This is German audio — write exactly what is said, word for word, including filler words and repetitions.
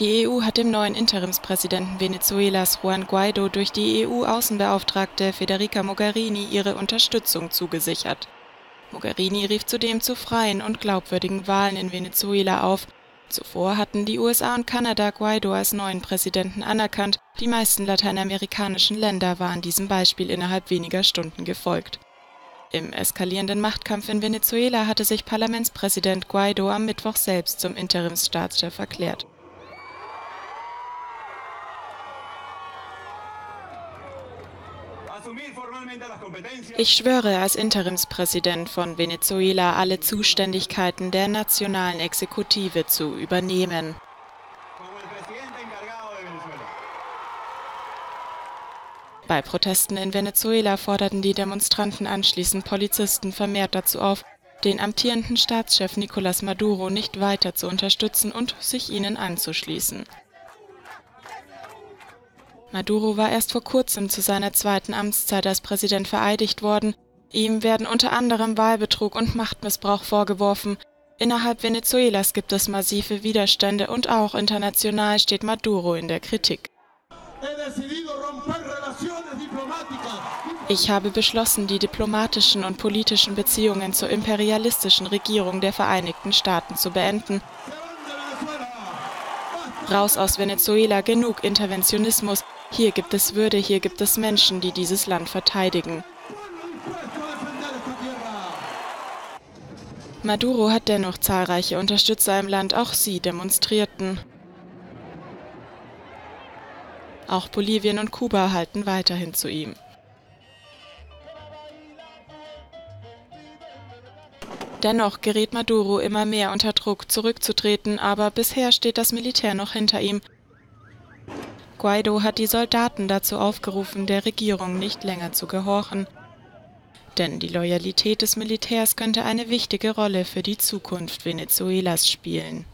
Die E U hat dem neuen Interimspräsidenten Venezuelas Juan Guaidó durch die E U-Außenbeauftragte Federica Mogherini ihre Unterstützung zugesichert. Mogherini rief zudem zu freien und glaubwürdigen Wahlen in Venezuela auf. Zuvor hatten die U S A und Kanada Guaidó als neuen Präsidenten anerkannt. Die meisten lateinamerikanischen Länder waren diesem Beispiel innerhalb weniger Stunden gefolgt. Im eskalierenden Machtkampf in Venezuela hatte sich Parlamentspräsident Guaidó am Mittwoch selbst zum Interimsstaatschef erklärt. Ich schwöre als Interimspräsident von Venezuela, alle Zuständigkeiten der nationalen Exekutive zu übernehmen. Bei Protesten in Venezuela forderten die Demonstranten anschließend Polizisten vermehrt dazu auf, den amtierenden Staatschef Nicolás Maduro nicht weiter zu unterstützen und sich ihnen anzuschließen. Maduro war erst vor kurzem zu seiner zweiten Amtszeit als Präsident vereidigt worden. Ihm werden unter anderem Wahlbetrug und Machtmissbrauch vorgeworfen. Innerhalb Venezuelas gibt es massive Widerstände und auch international steht Maduro in der Kritik. Ich habe beschlossen, die diplomatischen und politischen Beziehungen zur imperialistischen Regierung der Vereinigten Staaten zu beenden. Raus aus Venezuela, genug Interventionismus. Hier gibt es Würde, hier gibt es Menschen, die dieses Land verteidigen. Maduro hat dennoch zahlreiche Unterstützer im Land, auch sie demonstrierten. Auch Bolivien und Kuba halten weiterhin zu ihm. Dennoch gerät Maduro immer mehr unter Druck, zurückzutreten, aber bisher steht das Militär noch hinter ihm. Guaidó hat die Soldaten dazu aufgerufen, der Regierung nicht länger zu gehorchen. Denn die Loyalität des Militärs könnte eine wichtige Rolle für die Zukunft Venezuelas spielen.